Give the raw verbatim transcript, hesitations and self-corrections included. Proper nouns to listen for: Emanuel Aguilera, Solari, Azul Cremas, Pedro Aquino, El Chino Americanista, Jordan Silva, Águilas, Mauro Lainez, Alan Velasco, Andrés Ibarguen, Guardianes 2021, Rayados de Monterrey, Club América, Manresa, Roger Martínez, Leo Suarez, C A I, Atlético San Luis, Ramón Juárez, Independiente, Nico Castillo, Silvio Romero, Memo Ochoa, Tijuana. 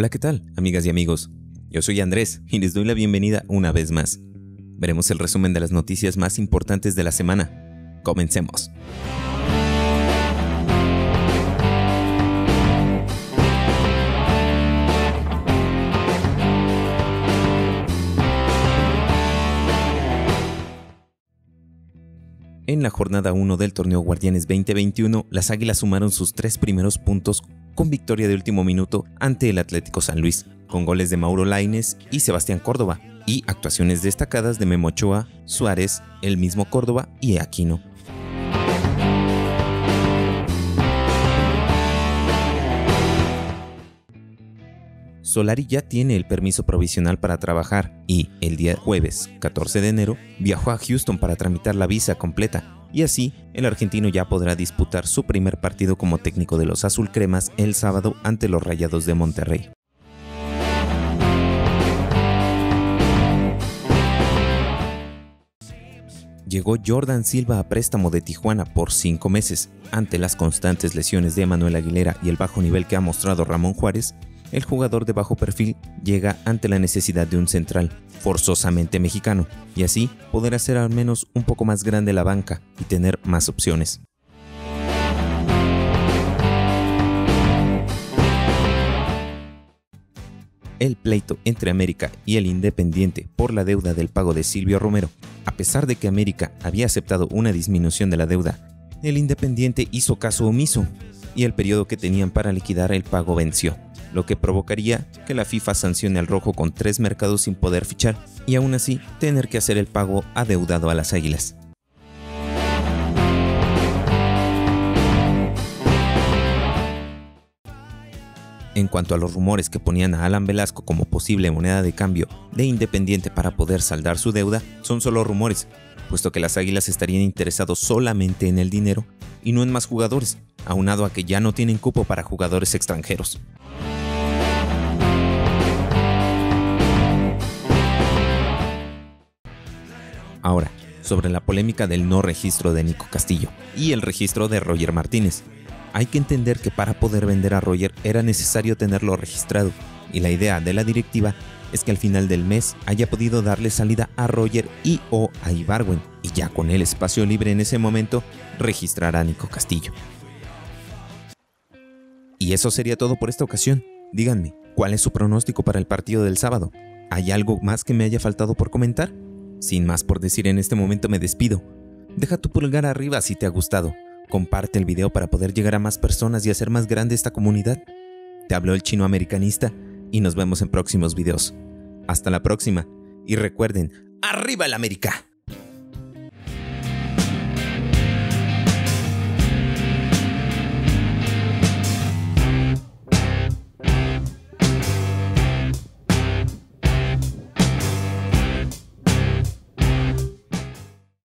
Hola, ¿qué tal, amigas y amigos? Yo soy Andrés y les doy la bienvenida una vez más. Veremos el resumen de las noticias más importantes de la semana. Comencemos. En la jornada uno del torneo Guardianes veinte veintiuno, las Águilas sumaron sus tres primeros puntos con victoria de último minuto ante el Atlético San Luis, con goles de Mauro Lainez y Sebastián Córdoba, y actuaciones destacadas de Memo Ochoa, Suárez, el mismo Córdoba y Aquino. Solari ya tiene el permiso provisional para trabajar y, el día jueves, catorce de enero, viajó a Houston para tramitar la visa completa, y así, el argentino ya podrá disputar su primer partido como técnico de los Azul Cremas el sábado ante los Rayados de Monterrey. Llegó Jordan Silva a préstamo de Tijuana por cinco meses. Ante las constantes lesiones de Emanuel Aguilera y el bajo nivel que ha mostrado Ramón Juárez, el jugador de bajo perfil llega ante la necesidad de un central, forzosamente mexicano, y así poder hacer al menos un poco más grande la banca y tener más opciones. El pleito entre América y el Independiente por la deuda del pago de Silvio Romero. A pesar de que América había aceptado una disminución de la deuda, el Independiente hizo caso omiso y el periodo que tenían para liquidar el pago venció, lo que provocaría que la FIFA sancione al rojo con tres mercados sin poder fichar y aún así tener que hacer el pago adeudado a las Águilas. En cuanto a los rumores que ponían a Alan Velasco como posible moneda de cambio de Independiente para poder saldar su deuda, son solo rumores, puesto que las Águilas estarían interesados solamente en el dinero y no en más jugadores, aunado a que ya no tienen cupo para jugadores extranjeros. Ahora, sobre la polémica del no registro de Nico Castillo y el registro de Roger Martínez. Hay que entender que para poder vender a Roger era necesario tenerlo registrado, y la idea de la directiva es que al final del mes haya podido darle salida a Roger y o a Ibarguen, y ya con el espacio libre en ese momento registrar a Nico Castillo. Y eso sería todo por esta ocasión. Díganme, ¿cuál es su pronóstico para el partido del sábado? ¿Hay algo más que me haya faltado por comentar? Sin más por decir, en este momento me despido. Deja tu pulgar arriba si te ha gustado. Comparte el video para poder llegar a más personas y hacer más grande esta comunidad. Te habló El Chino Americanista y nos vemos en próximos videos. Hasta la próxima y recuerden, ¡arriba el América!